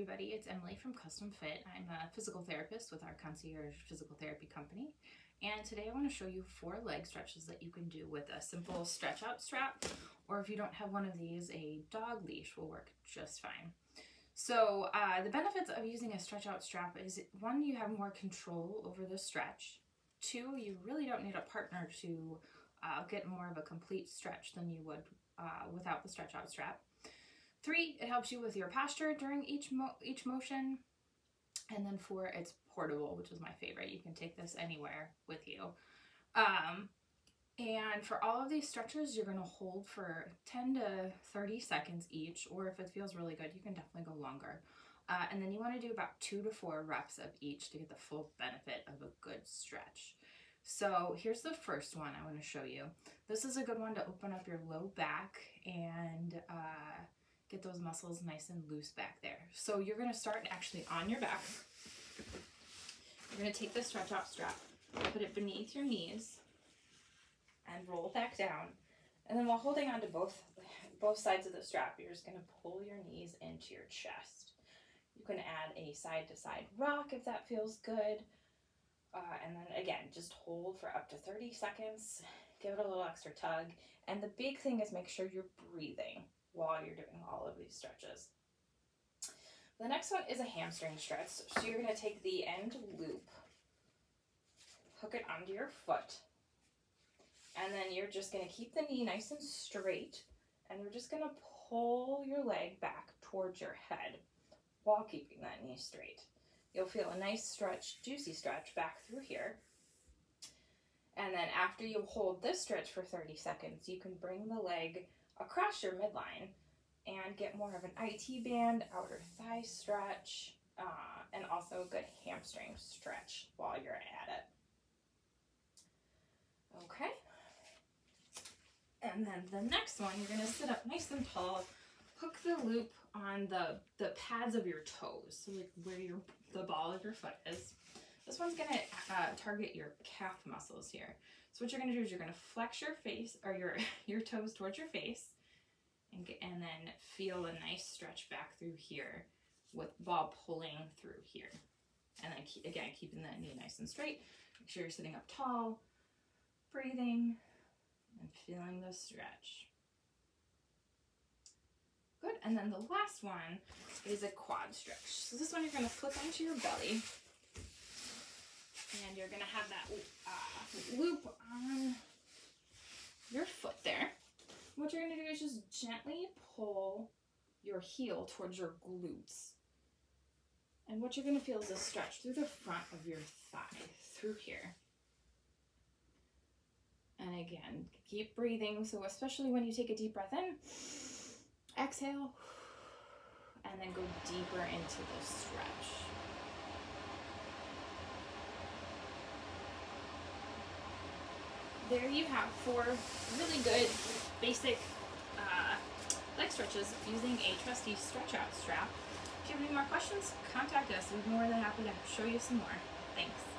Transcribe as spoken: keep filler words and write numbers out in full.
everybody, it's Emily from Custom Fit. I'm a physical therapist with our concierge physical therapy company, and today I want to show you four leg stretches that you can do with a simple stretch out strap, or if you don't have one of these, a dog leash will work just fine. So uh, the benefits of using a stretch out strap is, one, you have more control over the stretch. Two, you really don't need a partner to uh, get more of a complete stretch than you would uh, without the stretch out strap. Three, it helps you with your posture during each mo each motion. And then four, it's portable, which is my favorite. You can take this anywhere with you. Um, and for all of these stretches, you're gonna hold for ten to thirty seconds each, or if it feels really good, you can definitely go longer. Uh, and then you wanna do about two to four reps of each to get the full benefit of a good stretch. So here's the first one I wanna show you. This is a good one to open up your low back and uh, get those muscles nice and loose back there. So you're gonna start actually on your back. You're gonna take the stretch out strap, put it beneath your knees, and roll back down. And then while holding onto both, both sides of the strap, you're just gonna pull your knees into your chest. You can add a side-to-side rock if that feels good. Uh, and then again, just hold for up to thirty seconds, give it a little extra tug. And the big thing is make sure you're breathing while you're doing all of these stretches. The next one is a hamstring stretch. So you're gonna take the end loop, hook it onto your foot, and then you're just gonna keep the knee nice and straight, and you're just gonna pull your leg back towards your head while keeping that knee straight. You'll feel a nice stretch, juicy stretch back through here. And then after you hold this stretch for thirty seconds, you can bring the leg across your midline and get more of an I T band, outer thigh stretch, uh, and also a good hamstring stretch while you're at it. Okay. And then the next one, you're gonna sit up nice and tall, hook the loop on the, the pads of your toes, so like where your, the ball of your foot is. This one's gonna uh, target your calf muscles here. So what you're gonna do is you're gonna flex your face or your, your toes towards your face, and, get, and then feel a nice stretch back through here with ball pulling through here. And then keep, again, keeping that knee nice and straight. Make sure you're sitting up tall, breathing, and feeling the stretch. Good, and then the last one is a quad stretch. So this one you're gonna flip onto your belly, and you're gonna have that uh, loop on your foot there. What you're gonna do is just gently pull your heel towards your glutes. And what you're gonna feel is a stretch through the front of your thigh, through here. And again, keep breathing. So especially when you take a deep breath in, exhale, and then go deeper into the stretch. There you have four really good basic uh, leg stretches using a trusty stretch out strap. If you have any more questions, contact us. We'd be more than happy to show you some more. Thanks.